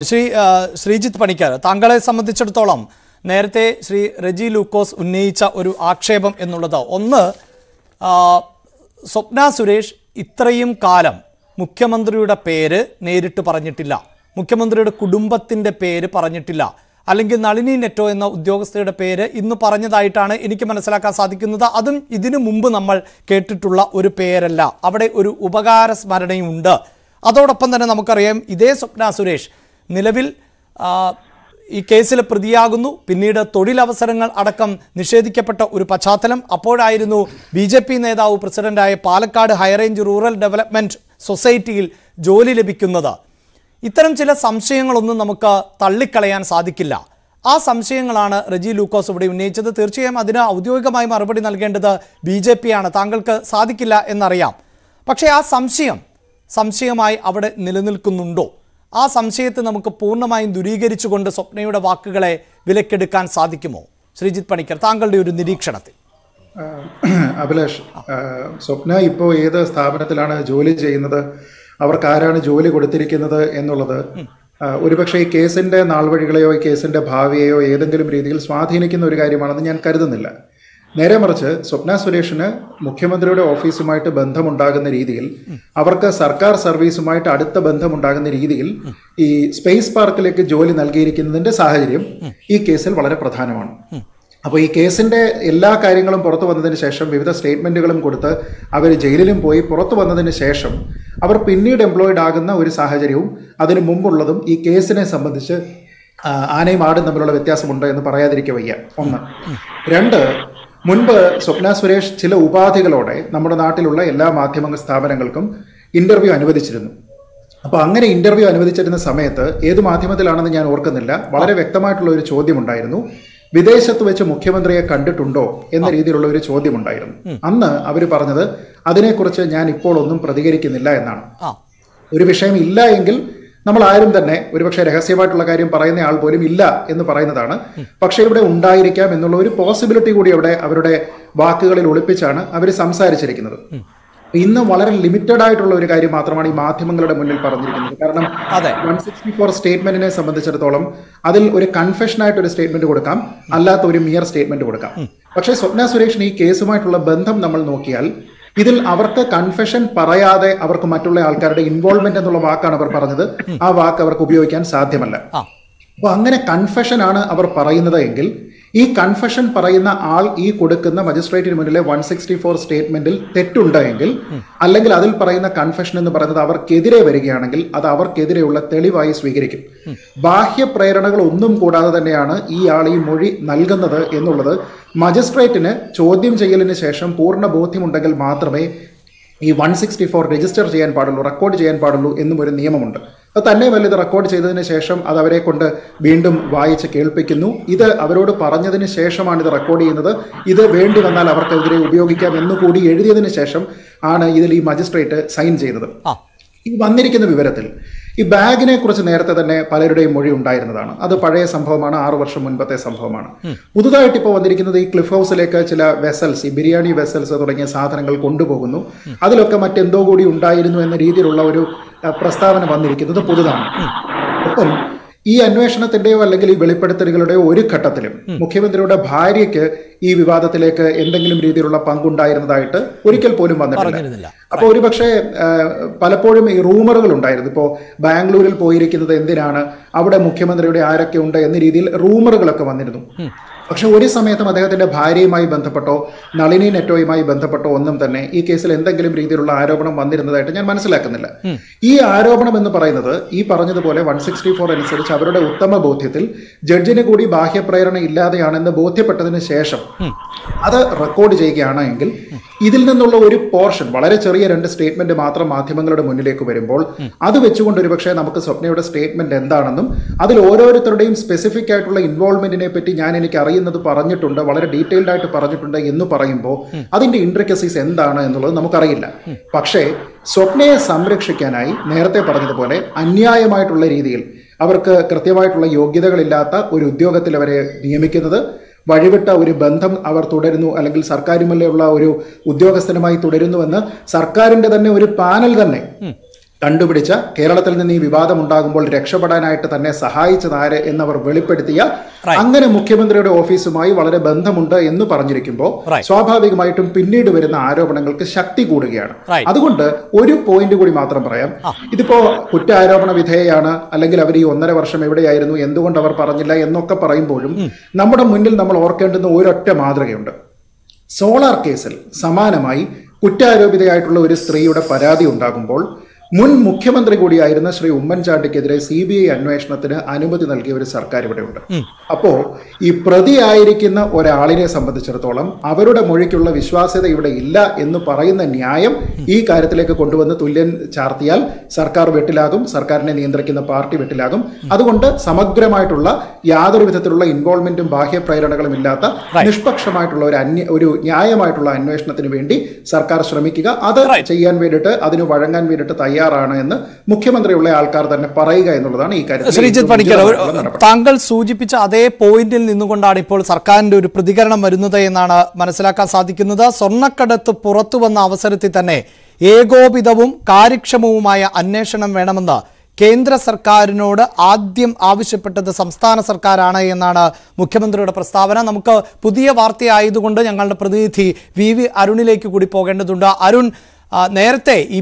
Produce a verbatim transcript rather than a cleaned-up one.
Sri uh, Sreejith Panicker, Tangale Samadichatolam, Nerte, Sri Reji Lukose Unicha Uru Akshebam Enulada, Onna uh, Swapna Suresh Itraim Kalam, Mukhyamanthriyude Pere, Nerittu Paranjittilla, Mukhyamanthriyude Kudumbathinte Pere Paranjittilla, Allenkil Nalini Netto enna Udyogastharude Pere, Innu Paranjathayittaan, Enikku Manassilakkan Sadhikkunnathu, Athum Ithinu Munpu Nammal Kettittulla Oru Peralla, Avade Oru Upakara Smaranayundu, Athodoppam Thanne Namukkariyaam, Ithe Swapna Suresh. Nilavil uh I Kesila Pradiagunu, Pinida Todilava Serangal Adakam, Nishedi Kapata Uripachatalam, Apod Irinu, B J P Neda President I Palakad High Range Rural Development Society, Joli Lebicunada. Itaram Chilla Samshangalunu Namaka Talikalayan Sadikilla. A Samshangalana Reji Lukose of nature the Turchiam Adina Udyoga Mai Marbadin Algenda the B J P and Tangalka Sadikilla and Nariam. Paksha Samshiam Samshiamai Abad Nilinil Kunundo. ആ സംശയത്തെ നമുക്ക് പൂർണ്ണമായും ദുരീകരിച്ചുകൊണ്ട് സ്വപ്നയുടെ വാക്കുകളെ വിലക്കെടുക്കാൻ സാധിക്കുമോ ശ്രീജിത്ത് പണിക്കർ താങ്കളുടെ ഒരു നിരീക്ഷണത്തിൽ അഭിലാഷ് സ്വപ്ന ഇപ്പോൾ ഏത് സ്ഥാപനത്തിലാണ് ജോലി ചെയ്യുന്നത് അവർക്ക് ആരാണ് ജോലി കൊടുത്തിരിക്കുന്നത് എന്നുള്ളത് ഒരുപക്ഷേ ഈ കേസിന്റെ നാൾവഴികളെയോ ഈ കേസിന്റെ ഭാവിയെയോ ഏതെങ്കിലും രീതിയിൽ സ്വാധീനിക്കുന്ന ഒരു കാര്യമാണെന്ന് ഞാൻ കരുതുന്നില്ല നേരെ മറിച്ച് സ്വപ്ന സുരേഷിന് മുഖ്യമന്ത്രിയുടെ ഓഫീസുമായിട്ട് ബന്ധമുണ്ടാകുന്ന രീതിയിൽ അവർക്ക് സർക്കാർ സർവീസുമായിട്ട് അടുത്ത ബന്ധമുണ്ടാകുന്ന രീതിയിൽ ഈ സ്പേസ് പാർക്കിലേക്ക് ജോലി നൽകിയിരിക്കുന്നതിന്റെ സാഹചര്യം ഈ കേസിൽ വളരെ പ്രധാനമാണ് അപ്പോൾ ഈ കേസിന്റെ എല്ലാ കാര്യങ്ങളും പുറത്തു വന്നതിന് ശേഷം വിവിധ സ്റ്റേറ്റ്മെന്റുകളും കൊടുത്ത് അവർ ജയിലിലും പോയി പുറത്തു വന്നതിന് ശേഷം അവർ പിന്നീട് എംപ്ലോയിഡ് ആകുന്ന ഒരു സാഹചര്യവും അതിനു മുമ്പുള്ളതും ഈ കേസിനെ സംബന്ധിച്ച് ആനയും ആടും തമ്മിലുള്ള വ്യത്യാസമുണ്ട് എന്ന് പറയാതിരിക്കുക വയ്യ ഒന്ന് രണ്ട് മുൻപ് സ്വപ്ന സുരേഷ് ചില ഉപാധികളോടെ നമ്മുടെ നാട്ടിലുള്ള എല്ലാ മാധ്യമ സ്ഥാപനങ്ങൾക്കും ഇന്റർവ്യൂ അനുവദിച്ചിരുന്നു അപ്പോൾ അങ്ങനെ ഇന്റർവ്യൂ അനുവദിച്ചിരുന്ന സമയത്ത് ഏത് മാധ്യമത്തിലാണെന്ന് ഞാൻ ഓർക്കുന്നില്ല വളരെ വ്യക്തമായിട്ടുള്ള ഒരു ചോദ്യം ഉണ്ടായിരുന്നു വിദേശത്ത് വെച്ച് മുഖ്യമന്ത്രിയെ കണ്ടിട്ടുണ്ടോ എന്ന രീതിയിലുള്ള ഒരു ചോദ്യം ഉണ്ടായിരുന്നു അന്ന് അവർ പറഞ്ഞത് അതിനെക്കുറിച്ച് ഞാൻ ഇപ്പോൾ ഒന്നും പ്രതികരിക്കുന്നില്ല എന്നാണ് ഒരു വിഷയം ഇല്ല എങ്കിൽ നമ്മൾ ആരും തന്നെ ഒരുപക്ഷേ രഹസ്യമായിട്ടുള്ള കാര്യം പറയുന്ന ആൾ പോലും ഇല്ല എന്ന് പറയുന്നതാണ് പക്ഷേ ഇവിടെ ഉണ്ടായിരിക്കാം എന്നുള്ള ഒരു പോസിബിലിറ്റി കൂടി അവിടെ അവരുടെ വാക്കുകളിൽ ഒളിപ്പിച്ചാണ് അവർ സംസാരിച്ചിരിക്കുന്നത് ഇന്ന് വളരെ ലിമിറ്റഡ് ആയിട്ടുള്ള ഒരു കാര്യം മാത്രമാണ് ഈ മാധ്യമങ്ങളുടെ മുന്നിൽ പറഞ്ഞിരിക്കുന്നത് കാരണം വൺ സിക്സ്റ്റി ഫോർ സ്റ്റേറ്റ്മെന്റിനെ സംബന്ധിച്ചിടത്തോളം അതിൽ ഒരു കൺഫെഷനായിട്ട് ഒരു സ്റ്റേറ്റ്മെന്റ് കൊടുക്കാം അല്ലാത്ത ഒരു മിയർ സ്റ്റേറ്റ്മെന്റ് കൊടുക്കാം പക്ഷേ സ്വപ്ന സുരേഷിന് ഈ കേസുമായിട്ടുള്ള ബന്ധം നമ്മൾ നോക്കിയാൽ ഇതിൽ അവർക്ക് കൺഫെഷൻ പറയാതെ അവർക്ക് മറ്റുള്ള ആൾക്കാരുടെ ഇൻവോൾവ്മെന്റ് എന്നുള്ള വാക്കാണ് അവർ പറഞ്ഞത് ആ വാക്ക് അവർക്ക് ഉപയോഗിക്കാൻ സാധ്യമല്ല അപ്പൊ അങ്ങനെ കൺഫെഷൻ ആണ് അവർ പറയുന്നത് എങ്കിൽ ഈ കൺഫെഷൻ പറയുന്ന ആൾ ഈ കൊടുക്കുന്ന മജിസ്ട്രേറ്റിന് മുന്നിലെ വൺ സിക്സ്റ്റി ഫോർ സ്റ്റേറ്റ്മെന്റിൽ തെറ്റുണ്ട് എങ്കിൽ അല്ലെങ്കിൽ അതിൽ പറയുന്ന കൺഫെഷൻ എന്ന് പറയുന്നത് അവർക്കെതിരെ വരികയാണെങ്കിൽ അത് അവർക്കെതിരെയുള്ള തെളിവായി സ്വീകരിക്കും ബാഹ്യ പ്രേരണകൾ ഒന്നും കൂടാതെ തന്നെയാണ് ഈ ആൾ ഈ മൊഴി നൽകുന്നത് എന്നുള്ളത് മജിസ്ട്രേറ്റിന് ചോദ്യം ചെയ്യലിന് ശേഷം പൂർണ്ണ ബോധ്യമുണ്ടെങ്കിൽ മാത്രമേ ഈ വൺ സിക്സ്റ്റി ഫോർ രജിസ്റ്റർ ചെയ്യാൻ പാടുള്ളൂ റെക്കോർഡ് ചെയ്യാൻ പാടുള്ളൂ എന്നും ഒരു നിയമമുണ്ട് അത് തന്നെ വലുത് റെക്കോർഡ് ചെയ്തതിന് ശേഷം അത് അവരെ കൊണ്ട് വീണ്ടും വായിച്ച് കേൾപ്പിക്കുന്നു ഇത് അവരോട് പറഞ്ഞതിന് ശേഷമാണ് ഇത് റെക്കോർഡ് ചെയ്യുന്നത് ഇത് വേണ്ടി വന്നാൽ അവർക്കെതിരെ ഉപയോഗിക്കാം എന്നുകൂടി എഴുതിയതിന് ശേഷം ആണ് ഇതിൽ ഈ മജിസ്ട്രേറ്റ് സൈൻ ചെയ്തത് ഈ വന്നിരിക്കുന്ന വിവരത്തിൽ ഈ ബാഗിനെ കുറിച്ച് നേരത്തെ തന്നെ പലരുടെയും മൊഴി ഉണ്ടായിരുന്നതാണ് അത് പഴയ സംഭവമാണ് ആറു വർഷം മുൻപത്തെ സംഭവമാണ് പുതുതായിട്ട് ഇപ്പോൾ വന്നിരിക്കുന്നത് ഈ ക്ലിഫ് ഹൗസിലേക്ക് ചില വെസൽസ് ഈ ബിരിയാണി വെസൽസ് തുടങ്ങിയ സാധനങ്ങൾ കൊണ്ടുപോകുന്നു അതിലൊക്കെ മറ്റെന്തോ കൂടി ഉണ്ടായിരുന്നു എന്ന രീതിയിലുള്ള ഒരു പ്രസ്താവന വന്നിരിക്കുന്നത് പുതുതാണ് ഒപ്പം ഈ അന്വേഷണത്തിന്റെയോ അല്ലെങ്കിൽ ഈ വെളിപ്പെടുത്തലുകളുടെയോ ഒരു ഘട്ടത്തിലും മുഖ്യമന്ത്രിയുടെ ഭാര്യയ്ക്ക് ഈ വിവാദത്തിലേക്ക് എന്തെങ്കിലും രീതിയിലുള്ള പങ്കുണ്ടായിരുന്നതായിട്ട് ഒരിക്കൽ പോലും വന്നിട്ടില്ല അപ്പൊ ഒരുപക്ഷെ പലപ്പോഴും ഈ റൂമറുകൾ ഉണ്ടായിരുന്നു ഇപ്പോൾ ബാംഗ്ലൂരിൽ പോയിരിക്കുന്നത് എന്തിനാണ് അവിടെ മുഖ്യമന്ത്രിയുടെ ആരൊക്കെ ഉണ്ട് എന്ന രീതിയിൽ റൂമറുകളൊക്കെ വന്നിരുന്നു പക്ഷെ ഒരു സമയത്തും അദ്ദേഹത്തിന്റെ ഭാര്യയുമായി ബന്ധപ്പെട്ടോ നളിനി നെറ്റോയുമായി ബന്ധപ്പെട്ടോ ഒന്നും തന്നെ ഈ കേസിൽ എന്തെങ്കിലും രീതിയിലുള്ള ആരോപണം വന്നിരുന്നതായിട്ട് ഞാൻ മനസ്സിലാക്കുന്നില്ല ഈ ആരോപണം എന്ന് പറയുന്നത് ഈ പറഞ്ഞതുപോലെ വൺ സിക്സ്റ്റി ഫോർ അനുസരിച്ച് അവരുടെ ഉത്തമ ബോധ്യത്തിൽ ജഡ്ജിന് കൂടി ബാഹ്യപ്രേരണ ഇല്ലാതെയാണെന്ന് ബോധ്യപ്പെട്ടതിന് ശേഷം അത് റെക്കോർഡ് ചെയ്യുകയാണ് എങ്കിൽ ഇതിൽ നിന്നുള്ള ഒരു പോർഷൻ വളരെ ചെറിയ രണ്ട് സ്റ്റേറ്റ്മെന്റ് മാത്രം മാധ്യമങ്ങളുടെ മുന്നിലേക്ക് വരുമ്പോൾ അത് വെച്ചുകൊണ്ട് ഒരുപക്ഷെ നമുക്ക് സ്വപ്നയുടെ സ്റ്റേറ്റ്മെന്റ് എന്താണെന്നും അതിൽ ഓരോരുത്തരുടെയും സ്പെസിഫിക് ആയിട്ടുള്ള ഇൻവോൾവ്മെന്റിനെ പറ്റി ഞാൻ എനിക്ക് അറിയുന്നത് പറഞ്ഞിട്ടുണ്ട് വളരെ ഡീറ്റെയിൽഡ് ആയിട്ട് പറഞ്ഞിട്ടുണ്ട് എന്ന് പറയുമ്പോൾ അതിന്റെ ഇൻട്രിക്കസീസ് എന്താണ് എന്നുള്ളത് നമുക്കറിയില്ല പക്ഷേ സ്വപ്നയെ സംരക്ഷിക്കാനായി നേരത്തെ പറഞ്ഞതുപോലെ അന്യായമായിട്ടുള്ള രീതിയിൽ അവർക്ക് കൃത്യമായിട്ടുള്ള യോഗ്യതകളില്ലാത്ത ഒരു ഉദ്യോഗത്തിൽ അവരെ നിയമിക്കുന്നത് വഴിവിട്ട ഒരു ബന്ധം അവർ തുടരുന്നു അല്ലെങ്കിൽ സർക്കാരുമല്ലുള്ള ഒരു ഉദ്യോഗസ്ഥനുമായി തുടരുന്നുവെന്ന് സർക്കാരിന്റെ തന്നെ ഒരു പാനൽ തന്നെ കണ്ടുപിടിച്ച കേരളത്തിൽ നിന്ന് ഈ വിവാദം ഉണ്ടാകുമ്പോൾ രക്ഷപ്പെടാനായിട്ട് തന്നെ സഹായിച്ചത് ആര് എന്നവർ വെളിപ്പെടുത്തിയ അങ്ങനെ മുഖ്യമന്ത്രിയുടെ ഓഫീസുമായി വളരെ ബന്ധമുണ്ട് എന്ന് പറഞ്ഞിരിക്കുമ്പോൾ സ്വാഭാവികമായിട്ടും പിന്നീട് വരുന്ന ആരോപണങ്ങൾക്ക് ശക്തി കൂടുകയാണ്. അതുകൊണ്ട് ഒരു പോയിന്റ് കൂടി മാത്രം പറയാം. ഇതിപ്പോ കുറ്റാരോപണ വിധേയയാണ്, അല്ലെങ്കിൽ അവർ ഈ ഒന്നര വർഷം എവിടെയായിരുന്നു, എന്തുകൊണ്ട് അവർ പറഞ്ഞില്ല എന്നൊക്കെ പറയുമ്പോഴും നമ്മുടെ മുന്നിൽ നമ്മൾ ഓർക്കേണ്ടുന്ന ഒരൊറ്റ മാതൃകയുണ്ട്. സോളാർ കേസിൽ സമാനമായി കുറ്റാരോപിതയായിട്ടുള്ള ഒരു സ്ത്രീയുടെ പരാതി ഉണ്ടാകുമ്പോൾ മുൻ മുഖ്യമന്ത്രി കൂടിയായിരുന്ന ശ്രീ ഉമ്മൻചാണ്ടിക്കെതിരെ സി ബി ഐ അന്വേഷണത്തിന് അനുമതി നൽകിയ ഒരു സർക്കാർ ഇവിടെയുണ്ട്. അപ്പോ ഈ പ്രതിയായിരിക്കുന്ന ഒരാളിനെ സംബന്ധിച്ചിടത്തോളം അവരുടെ മൊഴിക്കുള്ള വിശ്വാസ്യത ഇവിടെ ഇല്ല എന്ന് പറയുന്ന ന്യായം ഈ കാര്യത്തിലേക്ക് കൊണ്ടുവന്ന് തുല്യൻ ചാർത്തിയാൽ സർക്കാർ വെട്ടിലാകും, സർക്കാരിനെ നിയന്ത്രിക്കുന്ന പാർട്ടി വെട്ടിലാകും. അതുകൊണ്ട് സമഗ്രമായിട്ടുള്ള യാതൊരു വിധത്തിലുള്ള ഇൻവോൾവ്മെന്റും ബാഹ്യ പ്രേരണകളും ഇല്ലാത്ത നിഷ്പക്ഷമായിട്ടുള്ള ഒരു അന്യ ഒരു ന്യായമായിട്ടുള്ള അന്വേഷണത്തിന് വേണ്ടി സർക്കാർ ശ്രമിക്കുക. അത് ചെയ്യാൻ വേണ്ടിയിട്ട് അതിന് വഴങ്ങാൻ വേണ്ടിയിട്ട് എന്ന് മുഖ്യമന്ത്രിയുള്ള ആൾക്കാർ തന്നെ പറയുക എന്നുള്ളതാണ് ഈ കാര്യം. ശ്രീജിത്ത് പണിക്കർ, താങ്കൾ സൂചിപ്പിച്ച അതേ പോയിന്റിൽ നിന്നുകൊണ്ടാണ് ഇപ്പോൾ സർക്കാരിന്റെ ഒരു പ്രതികരണം വരുന്നത് എന്നാണ് മനസ്സിലാക്കാൻ സാധിക്കുന്നത്. സ്വർണ്ണക്കടത്ത് പുറത്തു വന്ന അവസരത്തിൽ തന്നെ ഏകോപിതവും കാര്യക്ഷമവുമായ അന്വേഷണം വേണമെന്ന് കേന്ദ്ര സർക്കാരിനോട് ആദ്യം ആവശ്യപ്പെട്ടത് സംസ്ഥാന സർക്കാരാണ് എന്നാണ് മുഖ്യമന്ത്രിയുടെ പ്രസ്താവന. നമുക്ക് പുതിയ വാർത്തയായതുകൊണ്ട് ഞങ്ങളുടെ പ്രതിനിധി വി വി അരുണിലേക്ക് കൂടി പോകേണ്ടതുണ്ട്. അരുൺ, നേരത്തെ